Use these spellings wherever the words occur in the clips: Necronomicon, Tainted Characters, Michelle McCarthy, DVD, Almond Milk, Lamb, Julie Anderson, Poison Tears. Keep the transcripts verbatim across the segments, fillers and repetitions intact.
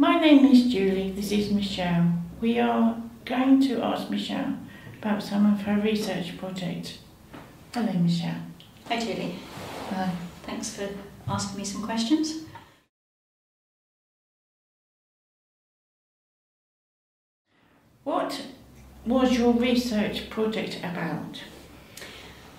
My name is Julie, this is Michelle. We are going to ask Michelle about some of her research projects. Hello Michelle. Hi Julie. Hi. Thanks for asking me some questions. What was your research project about?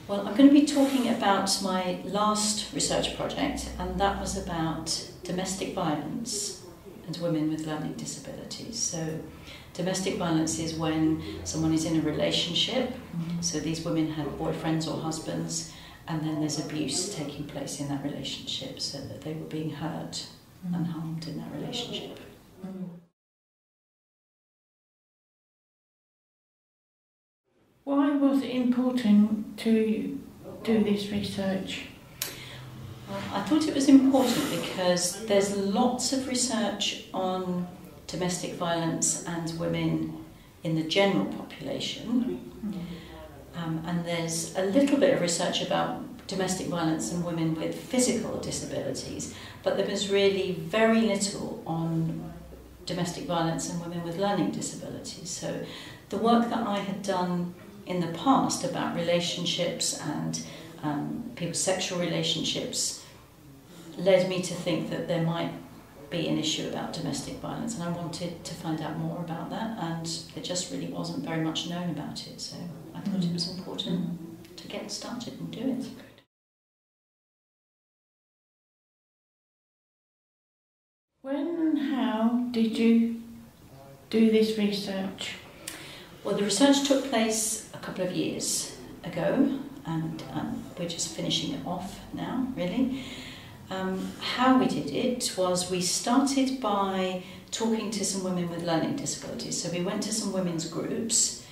Well, I'm going to be talking about my last research project, and that was about domestic violence and women with learning disabilities. So domestic violence is when someone is in a relationship, mm-hmm. so these women have boyfriends or husbands, and then there's abuse taking place in that relationship so that they were being hurt mm-hmm. and harmed in that relationship. Mm-hmm. Why was it important to do this research? I thought it was important because there's lots of research on domestic violence and women in the general population, um, and there's a little bit of research about domestic violence and women with physical disabilities, but there was really very little on domestic violence and women with learning disabilities. So the work that I had done in the past about relationships and um, people's sexual relationships led me to think that there might be an issue about domestic violence, and I wanted to find out more about that, and there just really wasn't very much known about it, so I thought it was important to get started and do it. When and how did you do this research? Well, the research took place a couple of years ago, and um, we're just finishing it off now, really. Um, how we did it was we started by talking to some women with learning disabilities. So we went to some women's groups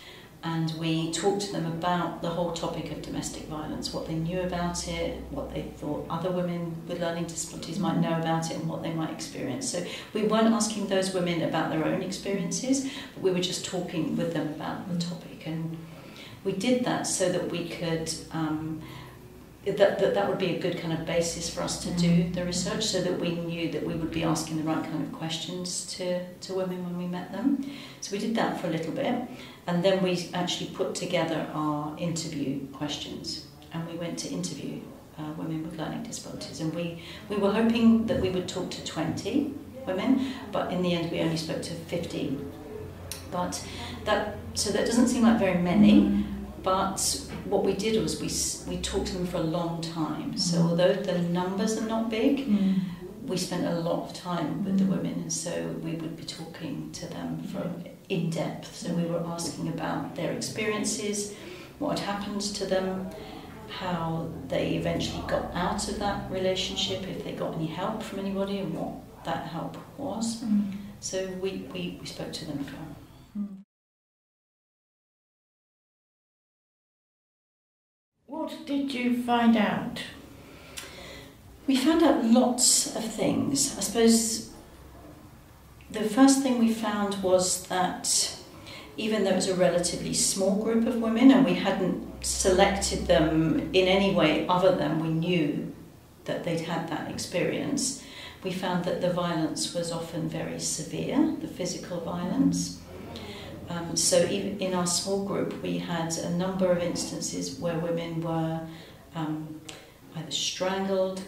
and we talked to them about the whole topic of domestic violence, what they knew about it, what they thought other women with learning disabilities might know about it and what they might experience. So we weren't asking those women about their own experiences, but we were just talking with them about the topic. And we did that so that we could um, That, that, that would be a good kind of basis for us to do the research, so that we knew that we would be asking the right kind of questions to, to women when we met them. So we did that for a little bit, and then we actually put together our interview questions, and we went to interview uh, women with learning disabilities, and we, we were hoping that we would talk to twenty women, but in the end we only spoke to fifteen. But that, so that doesn't seem like very many, but what we did was we, we talked to them for a long time. So although the numbers are not big, mm. we spent a lot of time with mm. the women, and so we would be talking to them for in depth. So we were asking about their experiences, what had happened to them, how they eventually got out of that relationship, if they got any help from anybody, and what that help was. Mm. So we, we, we spoke to them for What did you find out? We found out lots of things. I suppose the first thing we found was that even though it was a relatively small group of women and we hadn't selected them in any way other than we knew that they'd had that experience, we found that the violence was often very severe, the physical violence. Um, so even in our small group, we had a number of instances where women were um, either strangled,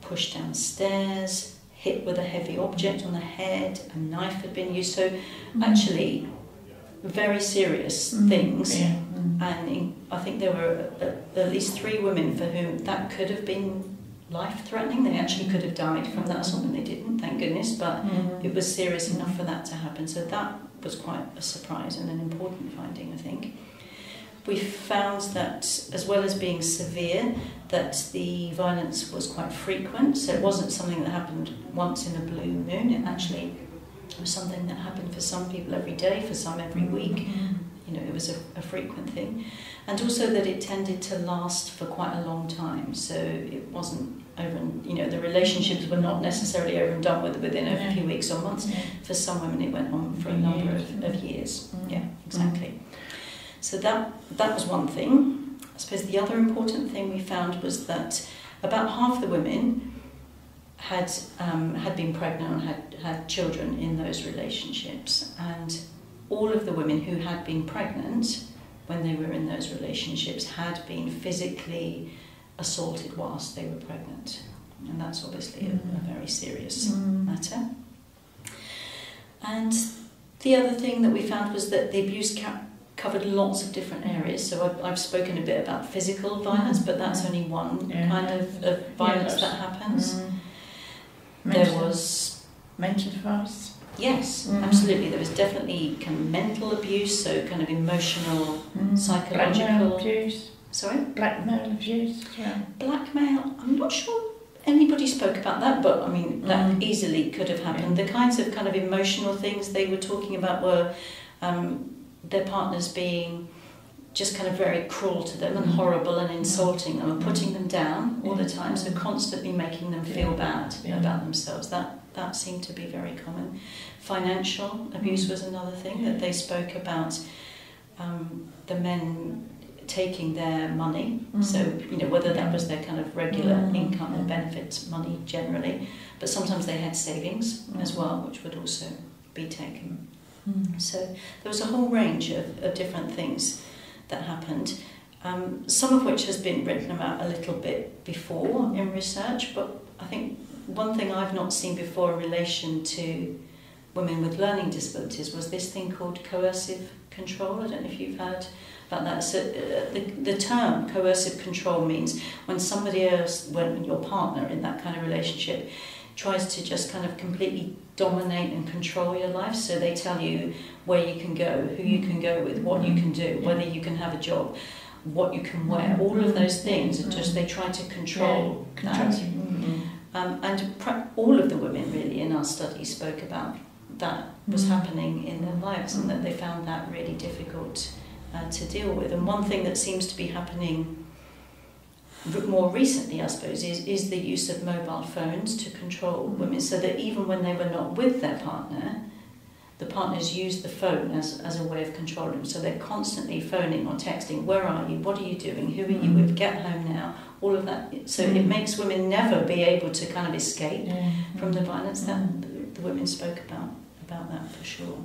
pushed downstairs, hit with a heavy object on the head, a knife had been used. So mm-hmm. actually, very serious mm-hmm. things. Yeah. Mm-hmm. And in, I think there were at, at least three women for whom that could have been life-threatening. They actually could have died from that, something they didn't, thank goodness, but mm-hmm. it was serious mm-hmm. enough for that to happen. So that was quite a surprise and an important finding, I think. We found that, as well as being severe, that the violence was quite frequent, so it wasn't something that happened once in a blue moon, it actually was something that happened for some people every day, for some every week, you know, it was a, a frequent thing. And also that it tended to last for quite a long time, so it wasn't over, and, you know, the relationships were not necessarily over and done with within a few weeks or months. Yeah. For some women it went on for a number of, of years. Mm. Yeah, exactly. Mm. So that, that was one thing. I suppose the other important thing we found was that about half the women had um, had been pregnant and had had children in those relationships, and all of the women who had been pregnant when they were in those relationships had been physically assaulted whilst they were pregnant, and that's obviously mm. a, a very serious mm. matter. And the other thing that we found was that the abuse cap covered lots of different areas. So I've, I've spoken a bit about physical violence, but that's only one yeah. kind of, of violence yeah, that happens. Mm. Mental, there was mental violence. Yes, mm. absolutely. There was definitely kind of mental abuse, so kind of emotional, mm. psychological. Blackmail abuse. Sorry? Blackmail abuse. Yeah. Blackmail, I'm not sure anybody spoke about that, but I mean, that mm. easily could have happened. Yeah. The kinds of kind of emotional things they were talking about were um, their partners being just kind of very cruel to them and horrible and insulting them and putting them down all the time, so constantly making them feel bad yeah. about themselves. That, that seemed to be very common. Financial abuse was another thing that they spoke about, um, the men taking their money, mm-hmm. so you know, whether that was their kind of regular mm-hmm. income and benefits money generally, but sometimes they had savings mm-hmm. as well, which would also be taken. Mm-hmm. So there was a whole range of, of different things that happened, um, some of which has been written about a little bit before in research, but I think one thing I've not seen before in relation to women with learning disabilities was this thing called coercive control. I don't know if you've heard about that. So uh, the, the term coercive control means when somebody else, when your partner in that kind of relationship tries to just kind of completely dominate and control your life, so they tell you where you can go, who you can go with, what you can do, whether you can have a job, what you can wear, all of those things, and just they try to control yeah, that. Mm-hmm. um, and all of the women really in our study spoke about that was happening in their lives, and that they found that really difficult uh, to deal with. And one thing that seems to be happening more recently, I suppose, is, is the use of mobile phones to control women, so that even when they were not with their partner, the partners used the phone as, as a way of controlling them. So they're constantly phoning or texting, where are you, what are you doing, who are you with, get home now, all of that. So it makes women never be able to kind of escape yeah. from the violence that the women spoke about, about that for sure.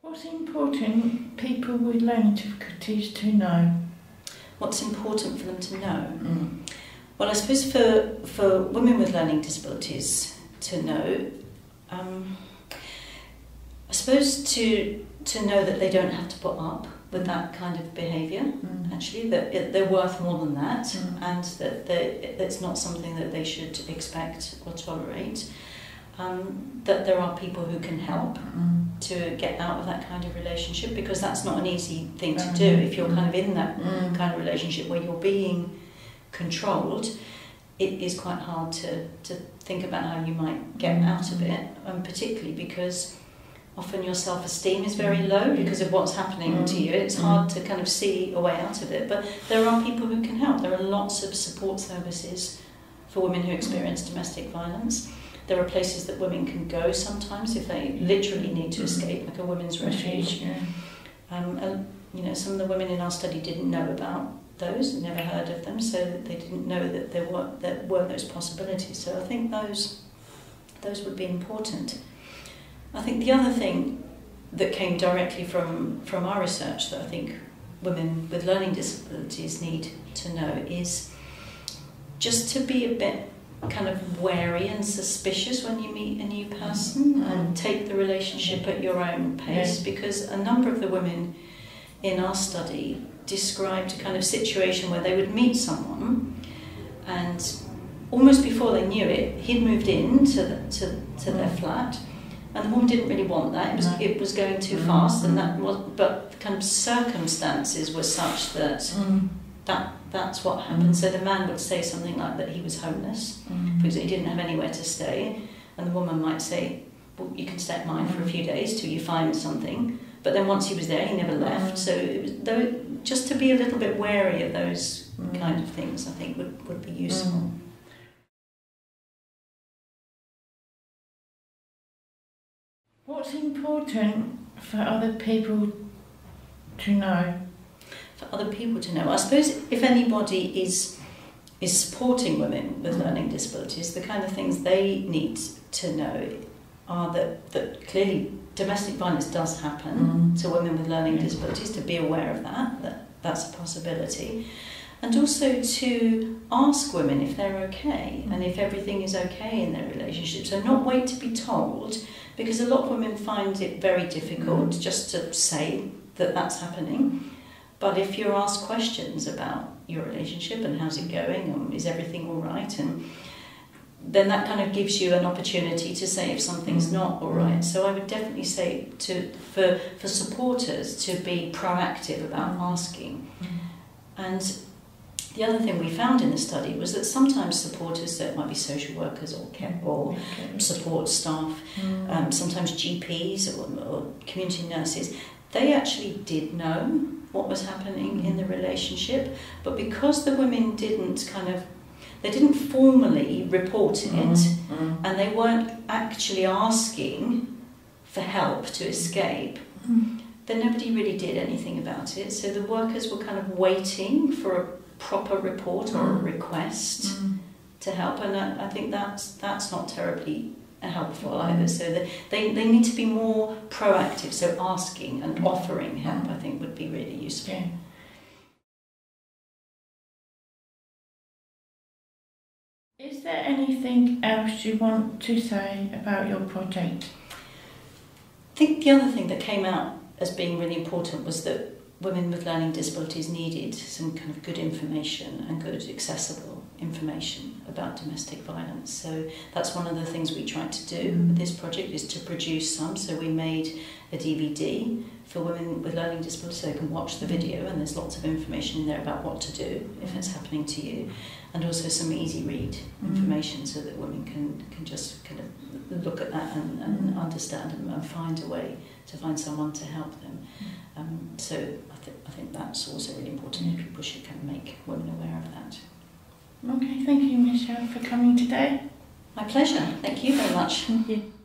What's important people with learning difficulties to know? What's important for them to know? Mm. Well, I suppose for, for women with learning disabilities to know, um, I suppose to, to know that they don't have to put up with that kind of behaviour, mm. actually, that it, they're worth more than that, mm. and that that's not something that they should expect or tolerate. Um, that there are people who can help mm. to get out of that kind of relationship, because that's not an easy thing to do if you're kind of in that mm. kind of relationship where you're being controlled. It is quite hard to, to think about how you might get out of it, and particularly because often your self-esteem is very low because of what's happening mm. to you. It's mm. hard to kind of see a way out of it, but there are people who can help. There are lots of support services for women who experience domestic violence. There are places that women can go sometimes if they literally need to escape, like a women's refuge. Yeah. Um, and, you know, some of the women in our study didn't know about those, never heard of them, so that they didn't know that there were, there were those possibilities. So I think those, those would be important. I think the other thing that came directly from, from our research that I think women with learning disabilities need to know is just to be a bit kind of wary and suspicious when you meet a new person, and take the relationship at your own pace, because a number of the women in our study described a kind of situation where they would meet someone, and almost before they knew it, he'd moved in to, the, to, to their flat, and the woman didn't really want that. It was, no. it was going too mm. fast, and that was, but the kind of circumstances were such that mm. that that's what happened. Mm. So the man would say something like that he was homeless, mm. because he didn't have anywhere to stay, and the woman might say, well, you can stay at mine for a few days till you find something. But then once he was there, he never left. Mm. So it was, though, just to be a little bit wary of those mm. kind of things, I think would, would be useful. Mm. What's important for other people to know? for other people to know. I suppose if anybody is is supporting women with learning disabilities, the kind of things they need to know are that, that clearly domestic violence does happen mm. to women with learning disabilities, to be aware of that, that that's a possibility, and also to ask women if they're okay and if everything is okay in their relationships, and not wait to be told, because a lot of women find it very difficult mm. just to say that that's happening. But if you're asked questions about your relationship and how's it going and is everything all right, and then that kind of gives you an opportunity to say if something's not all right. So I would definitely say to for for supporters to be proactive about asking. And the other thing we found in the study was that sometimes supporters, so it might be social workers or care, or okay. support staff, mm. um, sometimes G Ps or, or community nurses, they actually did know what was happening mm. in the relationship, but because the women didn't kind of, they didn't formally report it, mm. Mm. and they weren't actually asking for help to escape, mm. then nobody really did anything about it. So the workers were kind of waiting for a proper report or a request mm. to help, and I, I think that's that's not terribly helpful either. So the, they, they need to be more proactive, so asking and mm. offering help I think would be really useful. Yeah. Is there anything else you want to say about your project? I think the other thing that came out as being really important was that women with learning disabilities needed some kind of good information and good accessible information about domestic violence. So that's one of the things we tried to do with this project, is to produce some. So we made a D V D for women with learning disabilities so they can watch the video, and there's lots of information in there about what to do if it's happening to you, and also some easy read information so that women can, can just kind of look at that and, and understand and, and find a way to find someone to help them. Um, so I, th I think that's also really important, if people should kind of make women aware of that. Okay, thank you, Michelle, for coming today. My pleasure. Thank you very much. Thank you.